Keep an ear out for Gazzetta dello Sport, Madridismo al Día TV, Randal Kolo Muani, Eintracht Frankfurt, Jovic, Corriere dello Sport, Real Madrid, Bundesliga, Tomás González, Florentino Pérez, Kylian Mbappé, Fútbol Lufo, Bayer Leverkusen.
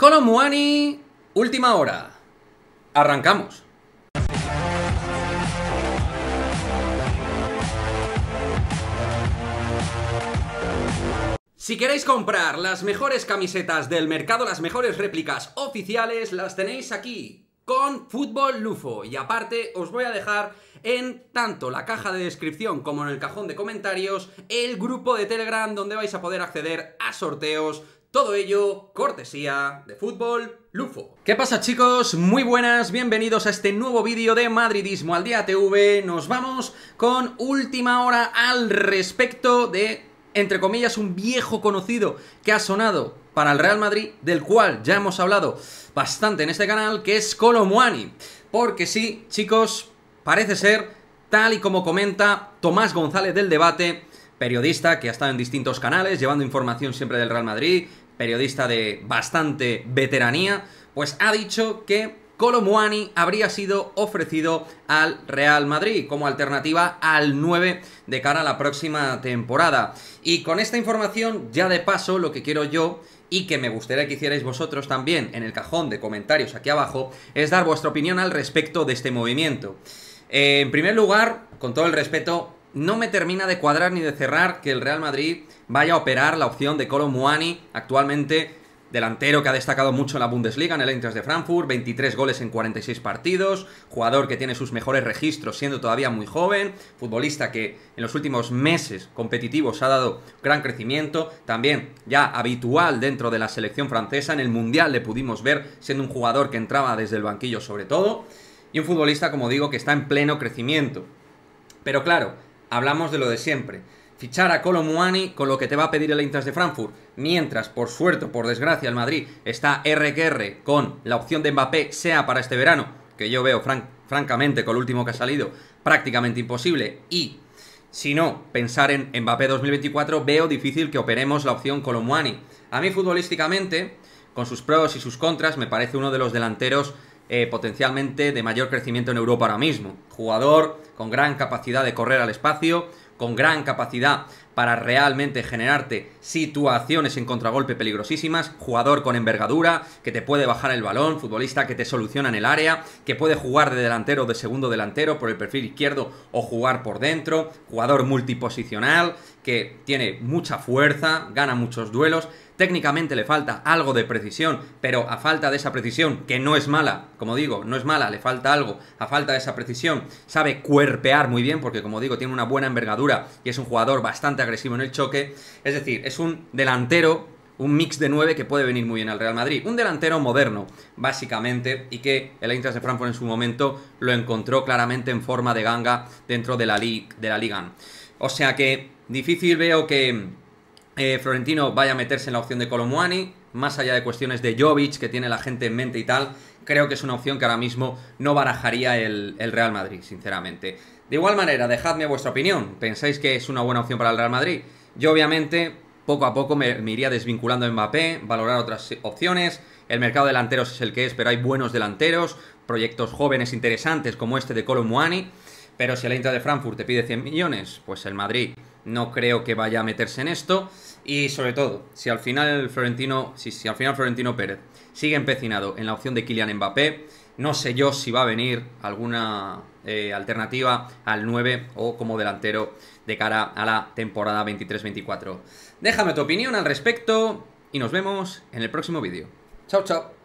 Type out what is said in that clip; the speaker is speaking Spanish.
Kolo Muani, última hora. Arrancamos. Si queréis comprar las mejores camisetas del mercado, las mejores réplicas oficiales, las tenéis aquí con Fútbol Lufo. Y aparte os voy a dejar en tanto la caja de descripción como en el cajón de comentarios el grupo de Telegram donde vais a poder acceder a sorteos. Todo ello cortesía de Fútbol Lufo. ¿Qué pasa, chicos? Muy buenas, bienvenidos a este nuevo vídeo de Madridismo al Día TV. Nos vamos con última hora al respecto de, entre comillas, un viejo conocido que ha sonado para el Real Madrid, del cual ya hemos hablado bastante en este canal, que es Kolo Muani. Porque sí, chicos, parece ser, tal y como comenta Tomás González del Debate, periodista que ha estado en distintos canales llevando información siempre del Real Madrid, periodista de bastante veteranía, pues ha dicho que Kolo Muani habría sido ofrecido al Real Madrid como alternativa al 9 de cara a la próxima temporada. Y con esta información, ya de paso, lo que quiero yo y que me gustaría que hicierais vosotros también en el cajón de comentarios aquí abajo es dar vuestra opinión al respecto de este movimiento. En primer lugar, con todo el respeto, no me termina de cuadrar ni de cerrar que el Real Madrid vaya a operar la opción de Kolo Muani, actualmente delantero que ha destacado mucho en la Bundesliga, en el Eintracht de Frankfurt, 23 goles en 46 partidos, jugador que tiene sus mejores registros siendo todavía muy joven, futbolista que en los últimos meses competitivos ha dado gran crecimiento, también ya habitual dentro de la selección francesa, en el Mundial le pudimos ver siendo un jugador que entraba desde el banquillo sobre todo, y un futbolista, como digo, que está en pleno crecimiento. Pero claro, hablamos de lo de siempre. Fichar a Kolo Muani con lo que te va a pedir el Eintracht de Frankfurt, mientras, por suerte o por desgracia, el Madrid está RQR con la opción de Mbappé, sea para este verano, que yo veo francamente con lo último que ha salido prácticamente imposible, y si no, pensar en Mbappé 2024, veo difícil que operemos la opción Kolo Muani. A mí futbolísticamente, con sus pros y sus contras, me parece uno de los delanteros potencialmente de mayor crecimiento en Europa ahora mismo. Jugador con gran capacidad de correr al espacio, con gran capacidad para realmente generarte situaciones en contragolpe peligrosísimas, jugador con envergadura, que te puede bajar el balón, futbolista que te soluciona en el área, que puede jugar de delantero o de segundo delantero por el perfil izquierdo o jugar por dentro, jugador multiposicional, que tiene mucha fuerza, gana muchos duelos, técnicamente le falta algo de precisión, pero a falta de esa precisión, que no es mala, como digo, no es mala, le falta algo, a falta de esa precisión, sabe cuerpear muy bien, porque como digo, tiene una buena envergadura y es un jugador bastante agresivo en el choque, es decir, es un delantero, un mix de 9 que puede venir muy bien al Real Madrid, un delantero moderno, básicamente, y que el Eintracht de Frankfurt en su momento lo encontró claramente en forma de ganga dentro de la Liga. O sea que difícil veo que Florentino vaya a meterse en la opción de Kolo Muani, más allá de cuestiones de Jovic, que tiene la gente en mente y tal. Creo que es una opción que ahora mismo no barajaría el Real Madrid, sinceramente. De igual manera, dejadme vuestra opinión. ¿Pensáis que es una buena opción para el Real Madrid? Yo, obviamente, poco a poco me iría desvinculando de Mbappé, valorar otras opciones. El mercado de delanteros es el que es, pero hay buenos delanteros, proyectos jóvenes interesantes como este de Kolo Muani. Pero si el Eintracht de Frankfurt te pide 100 millones, pues el Madrid no creo que vaya a meterse en esto. Y sobre todo, si al final Florentino Pérez sigue empecinado en la opción de Kylian Mbappé, no sé yo si va a venir alguna alternativa al 9 o como delantero de cara a la temporada 23-24. Déjame tu opinión al respecto y nos vemos en el próximo vídeo. Chao, chao.